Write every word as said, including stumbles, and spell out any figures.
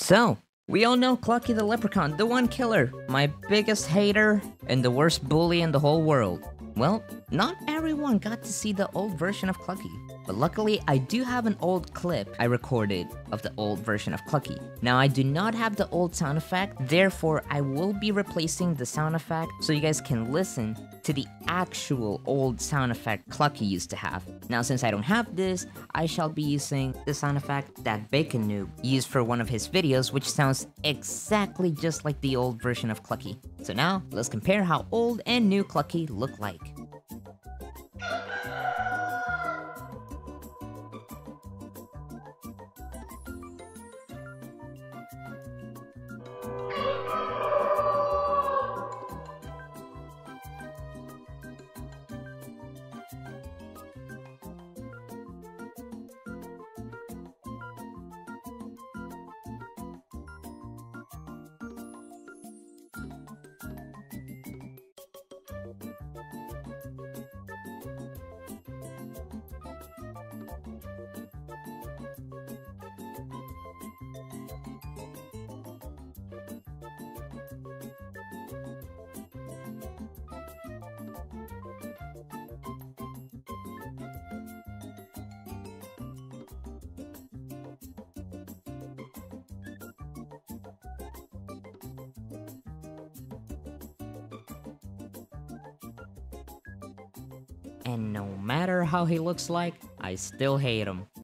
So, we all know Clucky the Leprechaun, the one killer, my biggest hater, and the worst bully in the whole world. Well, not everyone got to see the old version of Clucky, but luckily I do have an old clip I recorded of the old version of Clucky. Now I do not have the old sound effect, therefore I will be replacing the sound effect so you guys can listen to the actual old sound effect Clucky used to have. Now since I don't have this, I shall be using the sound effect that Bacon Noob used for one of his videos, which sounds exactly just like the old version of Clucky. So now, let's compare how old and new Clucky look like. And no matter how he looks like, I still hate him.